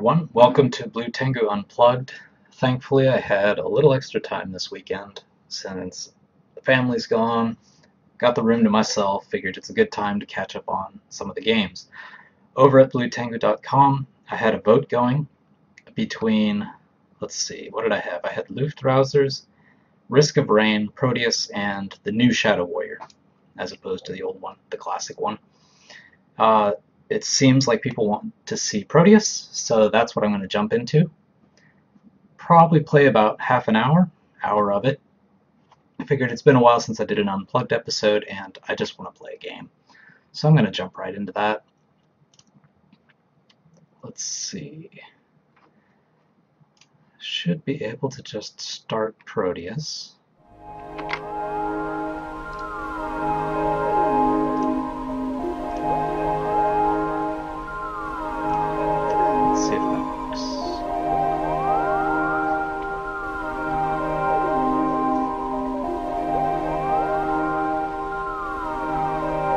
everyone. Welcome to Blue Tengu Unplugged. Thankfully, I had a little extra time this weekend since the family's gone. Got the room to myself, figured it's a good time to catch up on some of the games. Over at BlueTengu.com, I had a vote going between, let's see, what did I have? I had Luftrausers, Risk of Rain, Proteus, and the new Shadow Warrior, as opposed to the old one, the classic one. It seems like people want to see Proteus, so that's what I'm going to jump into. Probably play about half an hour of it. I figured it's been a while since I did an Unplugged episode, and I just want to play a game. So I'm going to jump right into that. Let's see. Should be able to just start Proteus.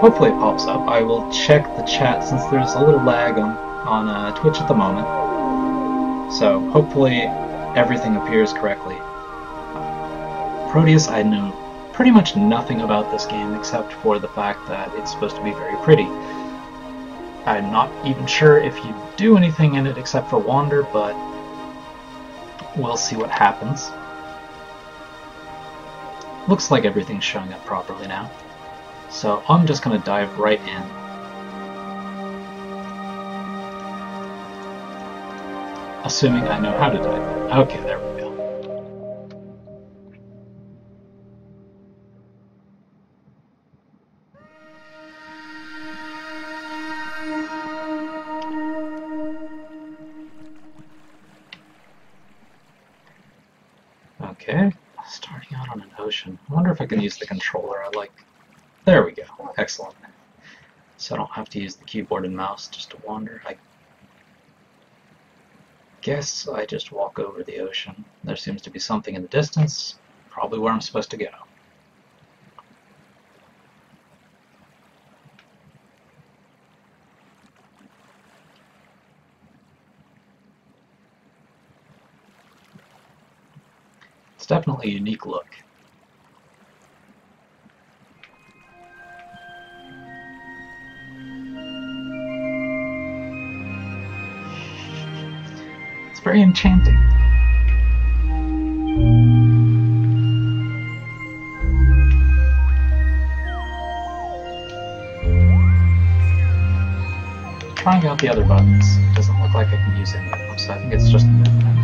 Hopefully it pops up. I will check the chat since there's a little lag on Twitch at the moment. So hopefully everything appears correctly. Proteus, I know pretty much nothing about this game except for the fact that it's supposed to be very pretty. I'm not even sure if you do anything in it except for wander, but we'll see what happens. Looks like everything's showing up properly now. So I'm just going to dive right in, assuming I know how to dive in. Okay, there we go. Okay, starting out on an ocean. I wonder if I can use the controller. I like. There we go. Excellent. So I don't have to use the keyboard and mouse just to wander. I guess I just walk over the ocean. There seems to be something in the distance, probably where I'm supposed to go. It's definitely a unique look. Very enchanting. Trying out the other buttons. Doesn't look like I can use any of them, so I think it's just the movement.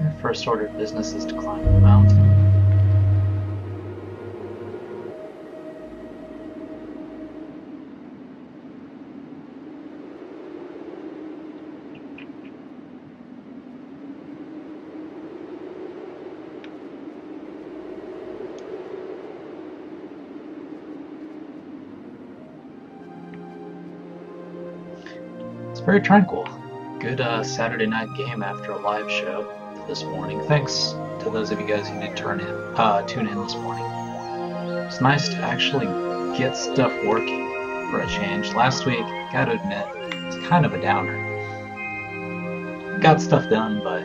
Our first order of business is to climb the mountain. Very tranquil. Good Saturday night game after a live show this morning. Thanks to those of you guys who did tune in this morning. It's nice to actually get stuff working for a change. Last week, gotta admit, it's kind of a downer. Got stuff done, but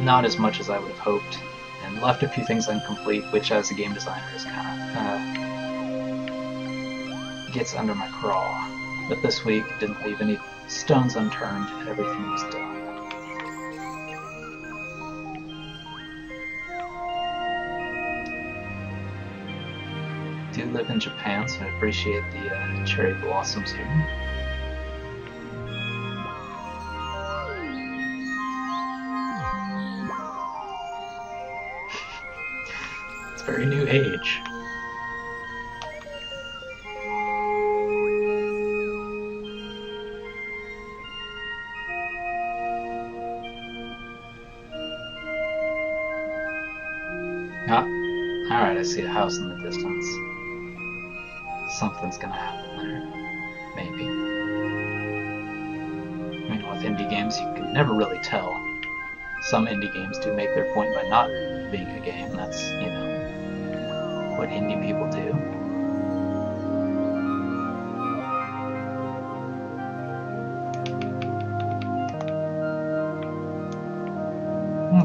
not as much as I would have hoped, and left a few things incomplete, which as a game designer is kind of gets under my craw. But this week didn't leave any stones unturned, and everything was done. I do live in Japan, so I appreciate the cherry blossoms here. It's very new age. Alright, I see a house in the distance. Something's gonna happen there. Maybe. I mean, with indie games, you can never really tell. Some indie games do make their point by not being a game. That's, you know, what indie people do.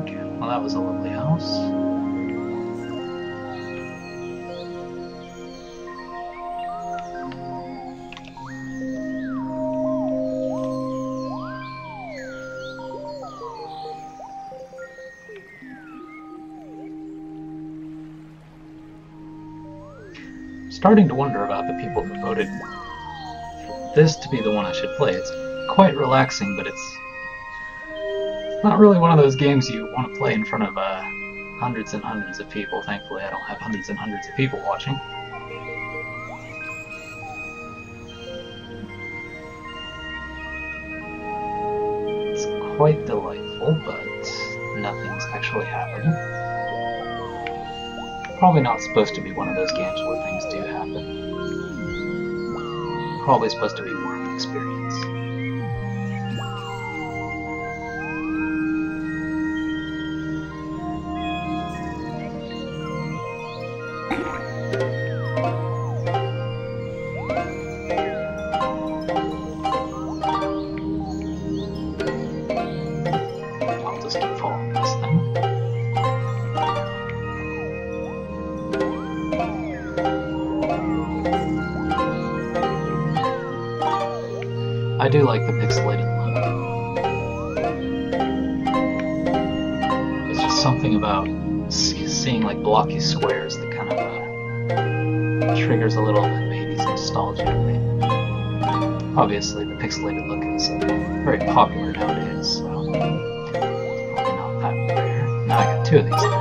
Okay, well that was a lovely house. Starting to wonder about the people who voted for this to be the one I should play. It's quite relaxing, but it's not really one of those games you want to play in front of hundreds and hundreds of people. Thankfully, I don't have hundreds and hundreds of people watching. It's quite delightful, but nothing's actually happening. Probably not supposed to be one of those games where things do happen. Probably supposed to be more of an experience. I do like the pixelated look. There's just something about seeing like blocky squares that kind of triggers a little bit maybe some nostalgia. Obviously, the pixelated look is very popular nowadays, so probably not that rare. Now I got two of these things.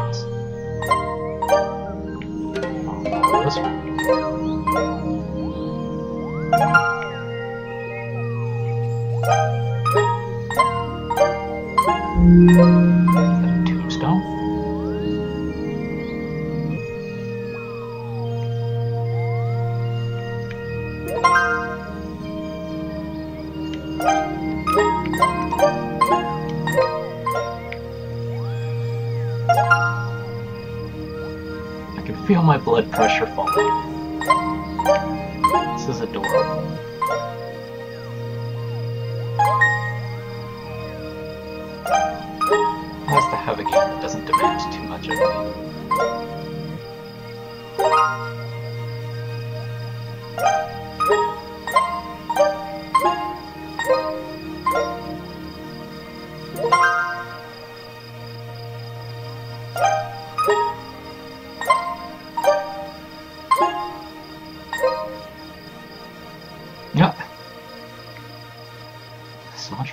Blood pressure falling. This is adorable. Nice to have a game that doesn't demand too much of me.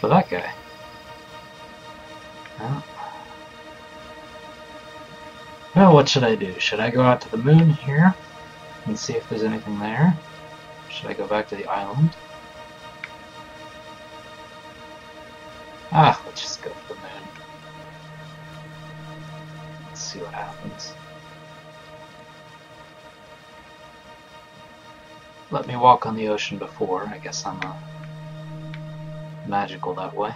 For that guy. Well, what should I do? Should I go out to the moon here and see if there's anything there? Should I go back to the island? Ah, let's just go for the moon. Let's see what happens. Let me walk on the ocean before. I guess I'm not magical that way.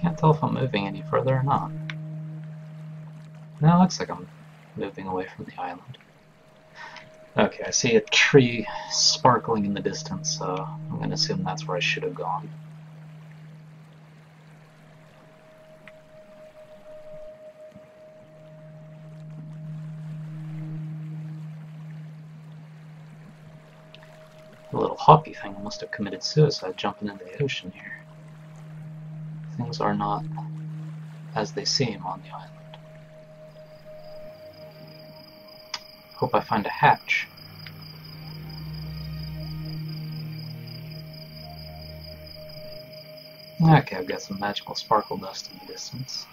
Can't tell if I'm moving any further or not. No, it looks like I'm moving away from the island. Okay, I see a tree sparkling in the distance, so I'm going to assume that's where I should have gone. The little hoppy thing must have committed suicide jumping into the ocean here. Things are not as they seem on the island. Hope I find a hatch. Okay, I've got some magical sparkle dust in the distance.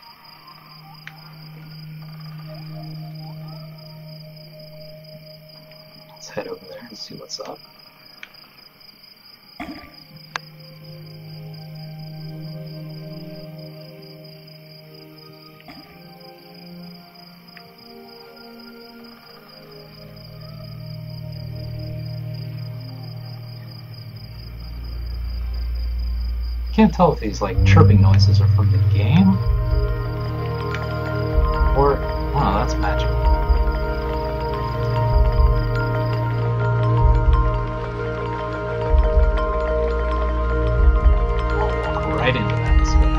Let's head over there and see what's up. Can't tell if these like chirping noises are from the game or wow, that's magical. We'll walk right into that and see what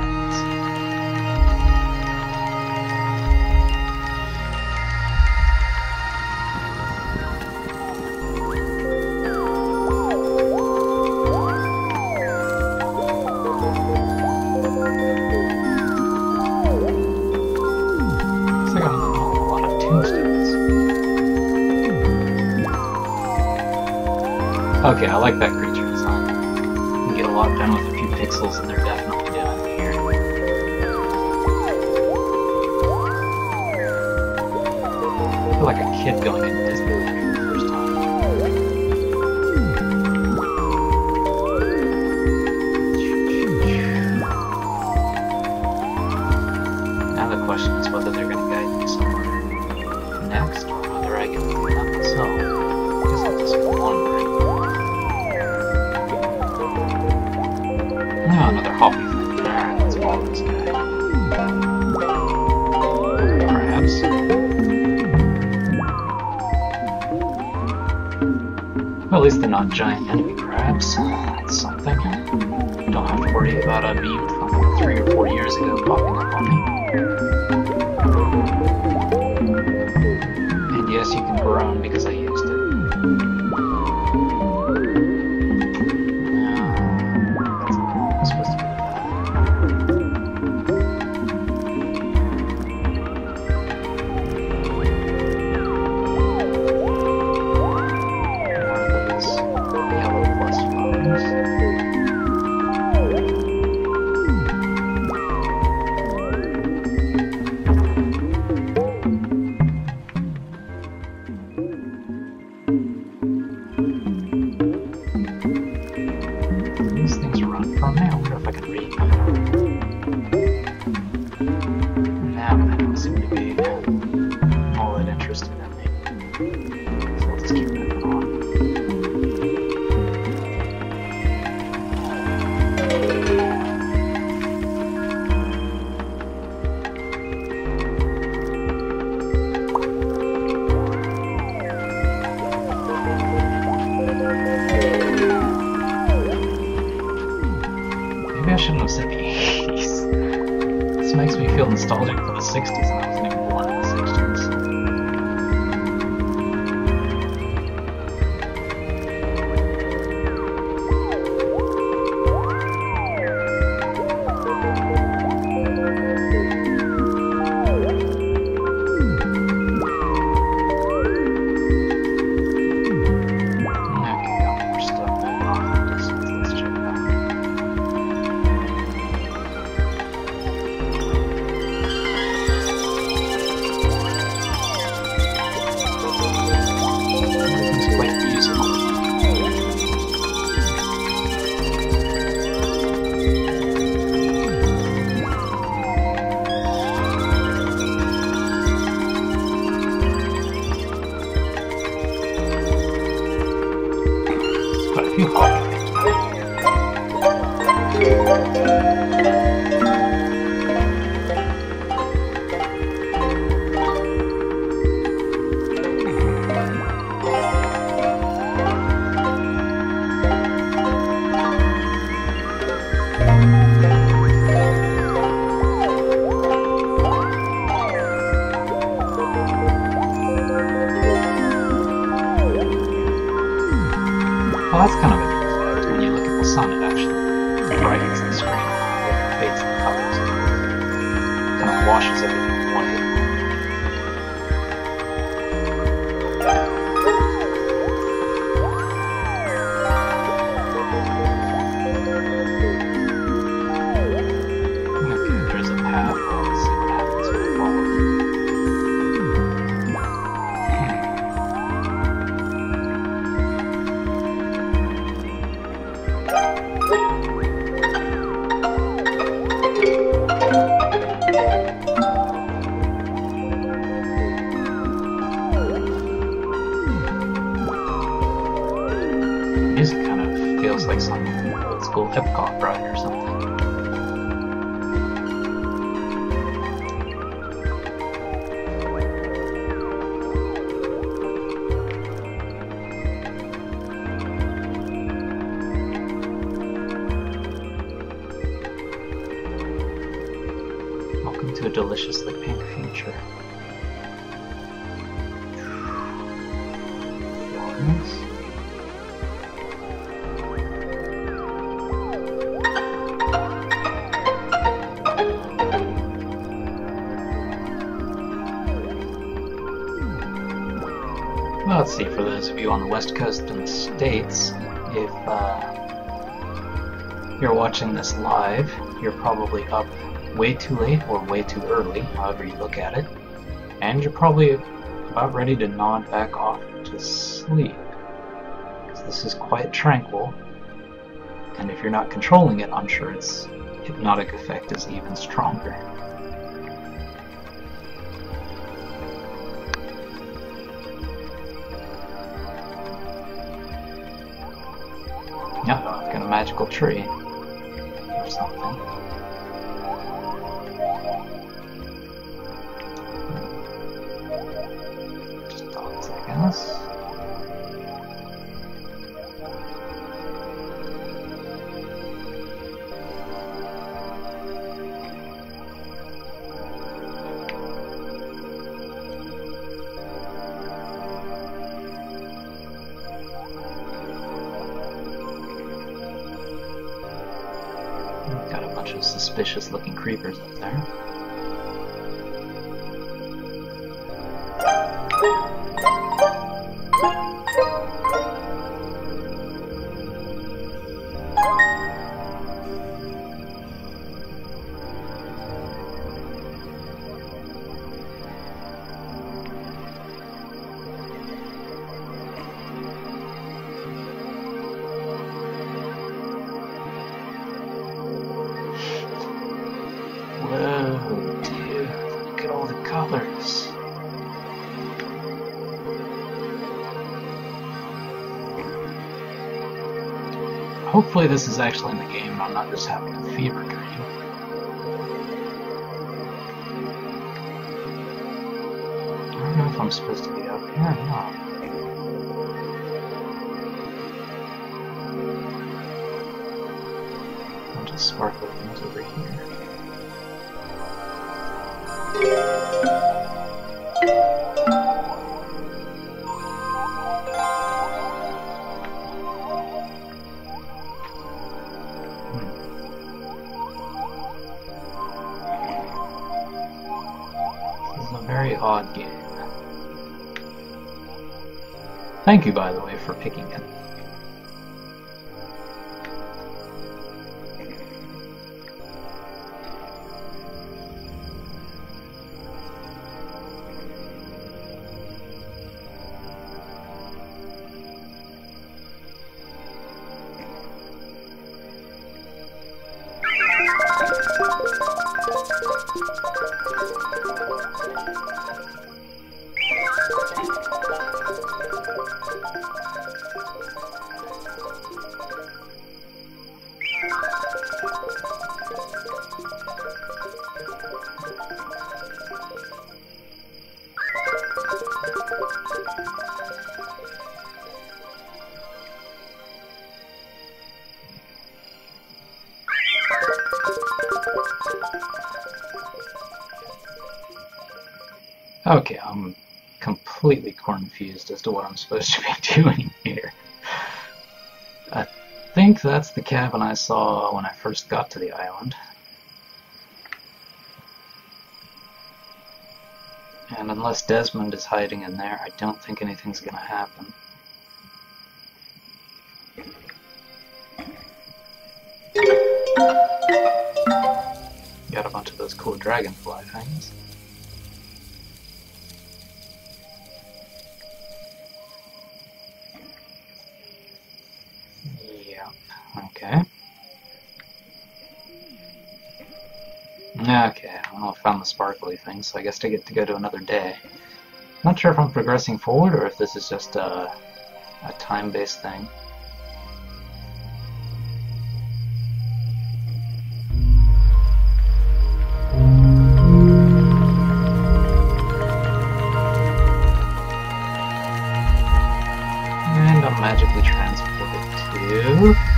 okay, I like that creature design. You can get a lot done with a few pixels, and they're definitely down here. I feel like a kid going into Disneyland for the first time. Now the question is whether they're going to guide me somewhere next, or whether I can do that myself. I guess I'll just go on. Another hobby thing. Let's follow this guy. Perhaps. Well, at least they're not giant enemy crabs. That's something. Don't have to worry about a meme from 3 or 4 years ago popping up on me. And yes, you can groan because I used it. into a deliciously pink future. Nice. Well, let's see, for those of you on the West Coast and the States, if you're watching this live, you're probably up way too late or way too early, however you look at it, and you're probably about ready to nod back off to sleep, because this is quite tranquil, and if you're not controlling it, I'm sure its hypnotic effect is even stronger. Yep, like a magical tree or something. Got a bunch of suspicious looking creepers up there. Hopefully this is actually in the game and I'm not just having a fever dream. I don't know if I'm supposed to be up here or not. A bunch of sparkly things over here. Thank you, by the way, for picking it. Okay, I'm completely confused as to what I'm supposed to be doing here. I think that's the cabin I saw when I first got to the island. And unless Desmond is hiding in there, I don't think anything's gonna happen. Got a bunch of those cool dragonfly things. Okay, well, I found the sparkly thing, so I guess I get to go to another day. Not sure if I'm progressing forward or if this is just a time-based thing. And I'm magically transported to...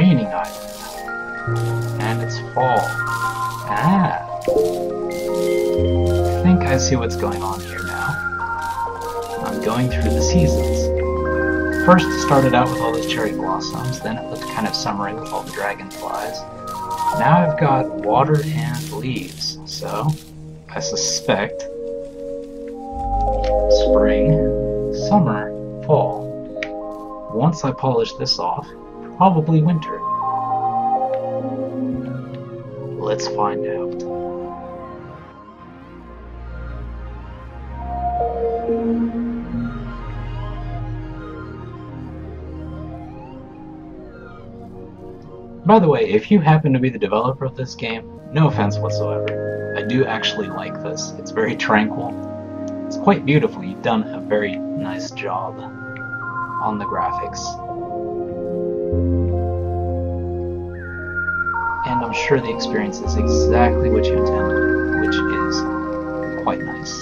raining island. And it's fall. Ah. I think I see what's going on here now. I'm going through the seasons. First it started out with all those cherry blossoms, then it looked kind of summery with all the dragonflies. Now I've got water and leaves, so I suspect spring, summer, fall. Once I polish this off, probably winter. Let's find out. By the way, if you happen to be the developer of this game, no offense whatsoever. I do actually like this. It's very tranquil. It's quite beautiful. You've done a very nice job on the graphics. And I'm sure the experience is exactly what you intended, which is quite nice.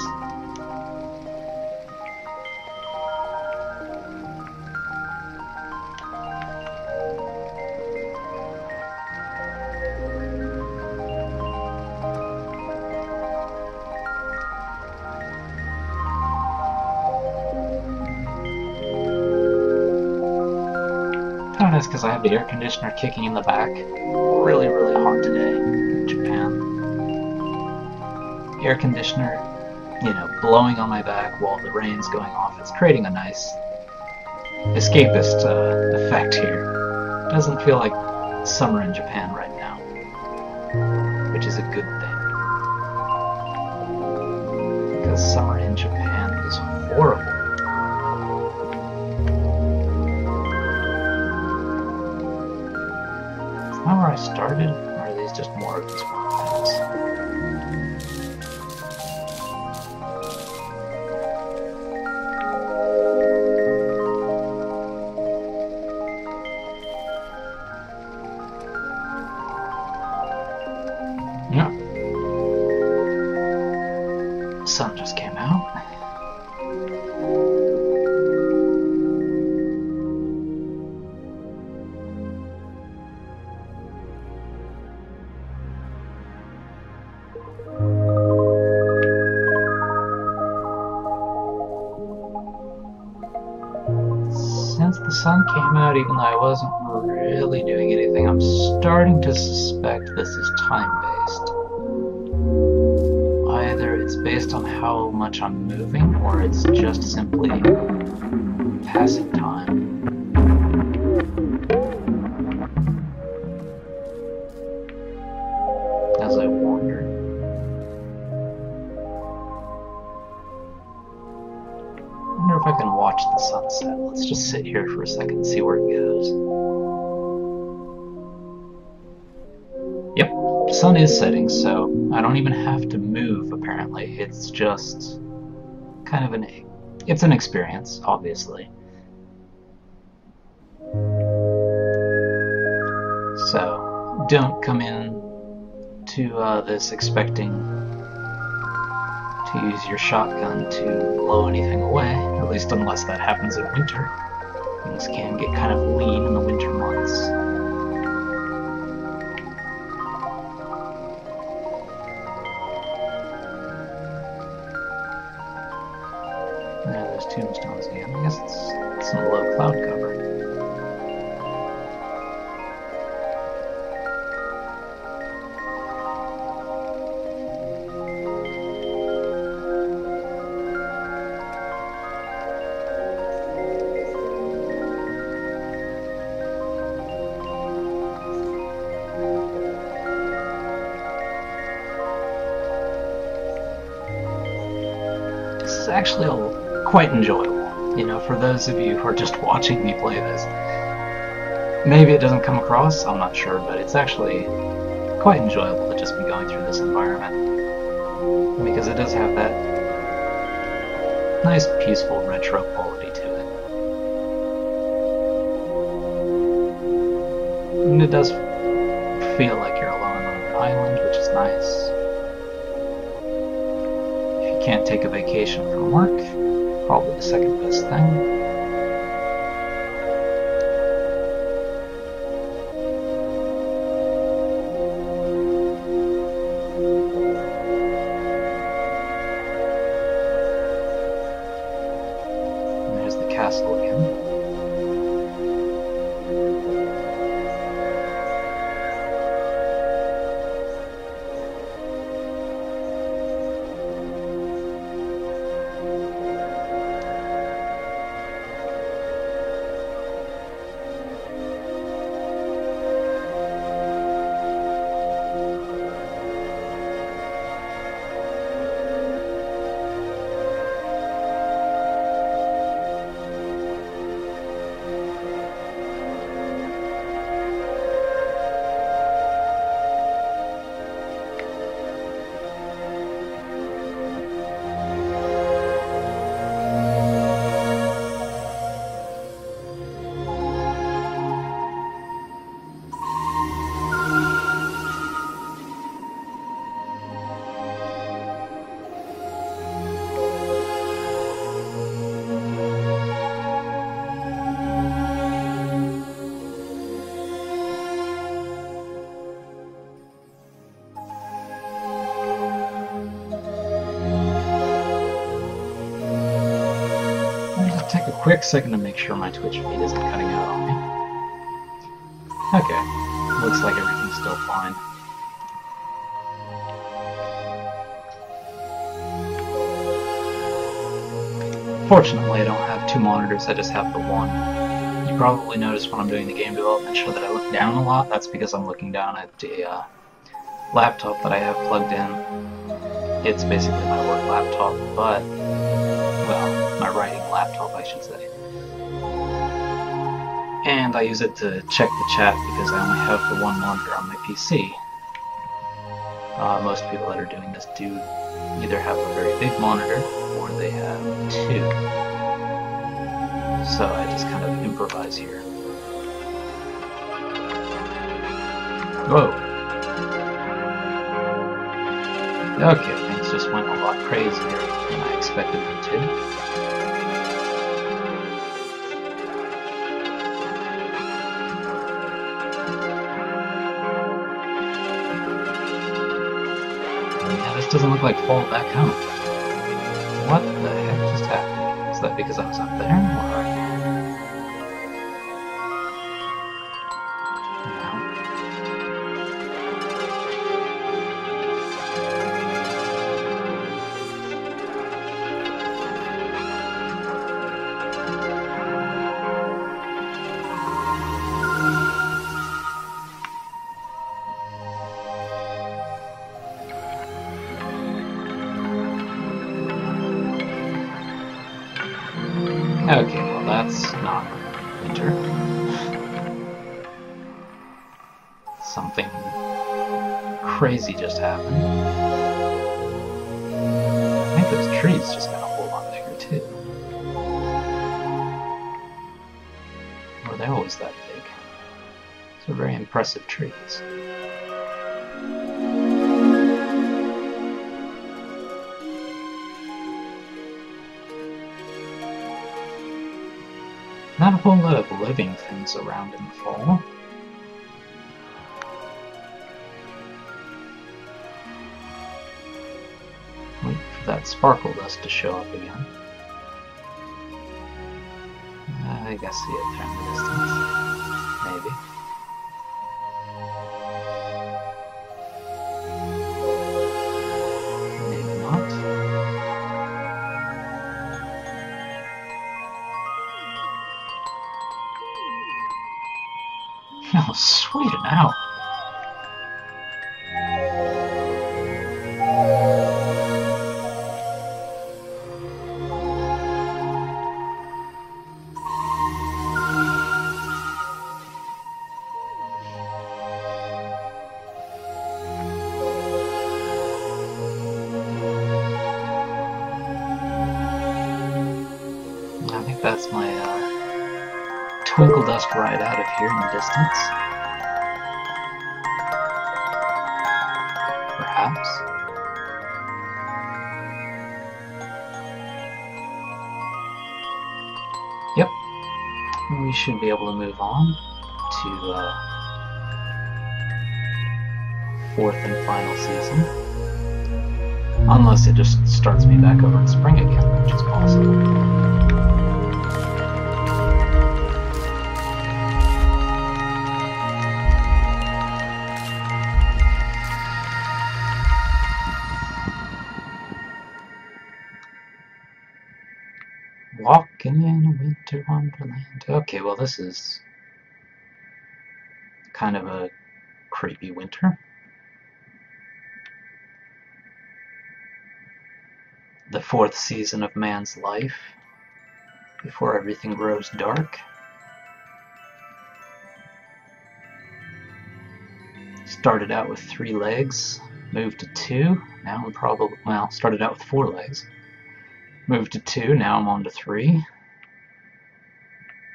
Because I have the air conditioner kicking in the back. Really, really hot today in Japan. Air conditioner, you know, blowing on my back while the rain's going off. It's creating a nice escapist effect here. It doesn't feel like summer in Japan right now, which is a good thing. Because summer in Japan is horrible. Where I started, or are these just more of these ones? Yeah. Sun just came out. Even though I wasn't really doing anything, I'm starting to suspect this is time-based. Either it's based on how much I'm moving, or it's just simply passing time. Just sit here for a second and see where it goes. Yep, the sun is setting, so I don't even have to move, apparently. It's just kind of an experience, obviously. So, don't come in to this expecting to use your shotgun to blow anything away, at least unless that happens in winter. Things can get kind of lean in the winter months. There are those tombstones again. I guess it's some low cloud cover. Actually quite enjoyable, you know, for those of you who are just watching me play this. Maybe it doesn't come across, I'm not sure, but it's actually quite enjoyable to just be going through this environment, because it does have that nice, peaceful, retro quality to it. And it does feel like you're alone on an island, which is nice. Can't take a vacation from work, probably the second best thing. castle again. Quick second to make sure my Twitch feed isn't cutting out on me. Okay, looks like everything's still fine. Fortunately, I don't have two monitors, I just have the one. You probably noticed when I'm doing the game development show that I look down a lot. That's because I'm looking down at the laptop that I have plugged in. It's basically my work laptop, but, well, my writing laptop, I should say. And I use it to check the chat because I only have the one monitor on my PC. Most people that are doing this do either have a very big monitor or they have two. So I just kind of improvise here. Whoa. Okay, things just went a lot crazier than I expected them to. Doesn't look like fall back home. What the heck just happened? Is that because I was up there? Okay, well that's not winter. Something crazy just happened. I think those trees just got a whole lot bigger too. Well, they're always that big. Those are very impressive trees. Not a whole lot of living things around in the fall. Wait for that sparkle dust to show up again. I think I see it there in the distance. Maybe. Oh, sweet an owl. I think that's my twinkle dust right out of here in the distance. Perhaps. Yep. We should be able to move on to fourth and final season. Unless it just starts me back over in spring again, which is possible. Walking in a winter wonderland. Okay, well this is kind of a creepy winter. The fourth season of man's life before everything grows dark. Started out with 3 legs, moved to 2, now I'm probably, well, started out with 4 legs, moved to 2, now I'm on to 3.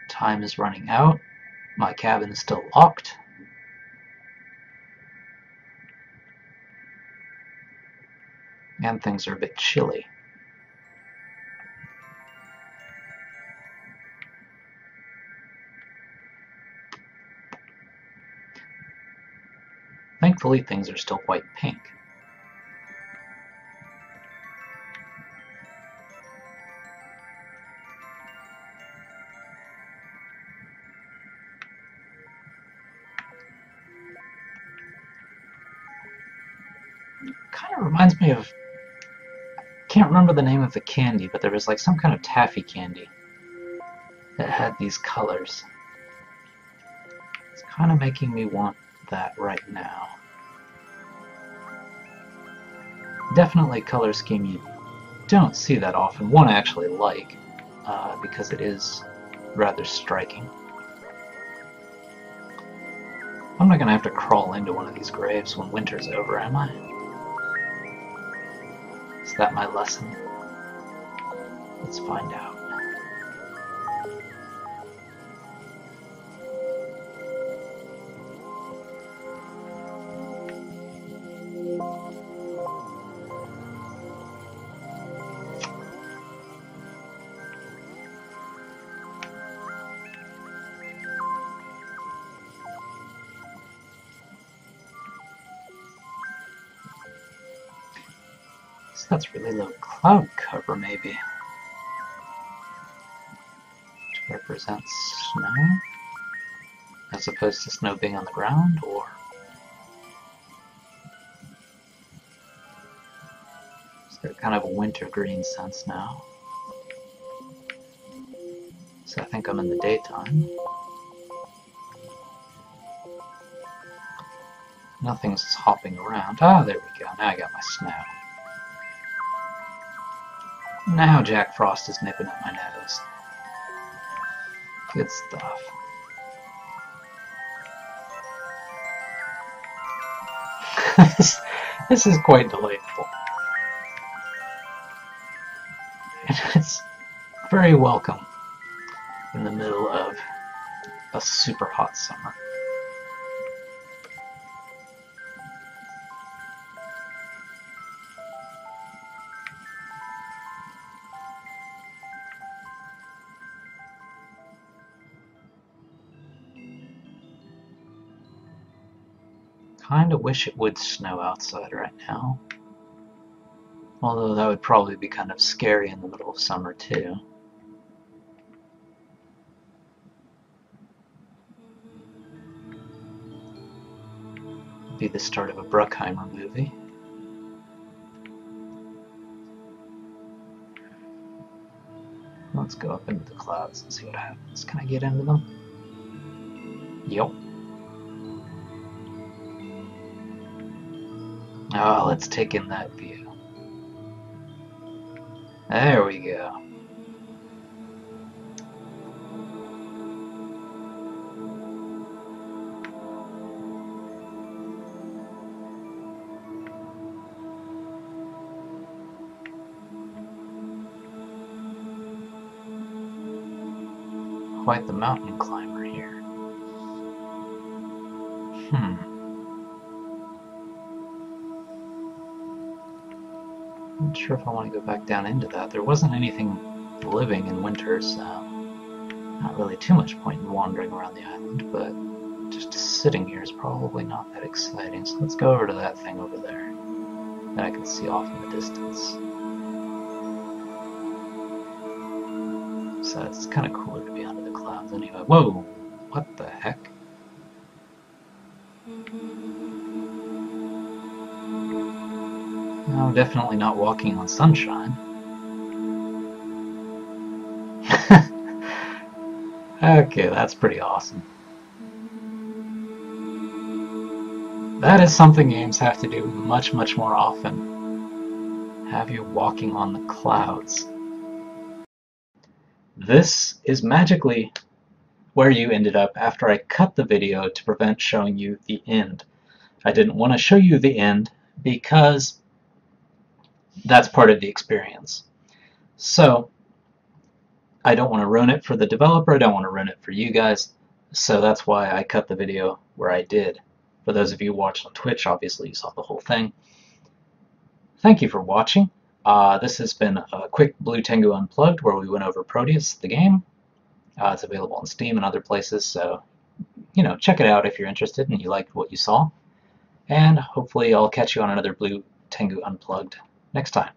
Time is running out, my cabin is still locked. And things are a bit chilly. Thankfully, things are still quite pink. It kind of reminds me of, I can't remember the name of the candy, but there was like some kind of taffy candy that had these colors. It's kind of making me want that right now. Definitely a color scheme you don't see that often. One I actually like because it is rather striking. I'm not going to have to crawl into one of these graves when winter's over, am I? Is that my lesson? Let's find out. That's really low cloud cover, maybe. Which represents snow, as opposed to snow being on the ground, or is there kind of a wintergreen sense now? So I think I'm in the daytime. Nothing's hopping around. Ah, there we go. Now I got my snow. Now Jack Frost is nipping at my nose. Good stuff. This is quite delightful. And it's very welcome in the middle of a super hot summer. Kinda wish it would snow outside right now. Although that would probably be kind of scary in the middle of summer too. It'd be the start of a Bruckheimer movie. Let's go up into the clouds and see what happens. Can I get into them? Yup. Oh, let's take in that view. There we go. Quite the mountain climber here. Not sure if I want to go back down into that. There wasn't anything living in winter, so not really too much point in wandering around the island, but just sitting here is probably not that exciting. So let's go over to that thing over there that I can see off in the distance. So it's kind of cooler to be under the clouds anyway. Whoa! What the heck? I'm definitely not walking on sunshine. Okay, that's pretty awesome. That is something games have to do much, much more often. Have you walking on the clouds. This is magically where you ended up after I cut the video to prevent showing you the end. I didn't want to show you the end because that's part of the experience. So I don't want to ruin it for the developer, I don't want to ruin it for you guys, so that's why I cut the video where I did. For those of you who watched on Twitch, obviously you saw the whole thing. Thank you for watching. This has been a quick Blue Tengu Unplugged where we went over Proteus, the game. It's available on Steam and other places, so you know, check it out if you're interested and you liked what you saw. And hopefully I'll catch you on another Blue Tengu Unplugged next time.